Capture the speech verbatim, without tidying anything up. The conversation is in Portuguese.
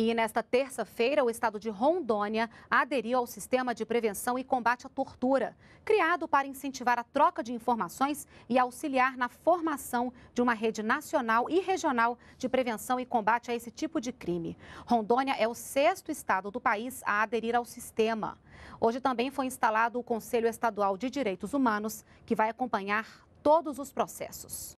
E nesta terça-feira, o estado de Rondônia aderiu ao Sistema de Prevenção e Combate à Tortura, criado para incentivar a troca de informações e auxiliar na formação de uma rede nacional e regional de prevenção e combate a esse tipo de crime. Rondônia é o sexto estado do país a aderir ao sistema. Hoje também foi instalado o Conselho Estadual de Direitos Humanos, que vai acompanhar todos os processos.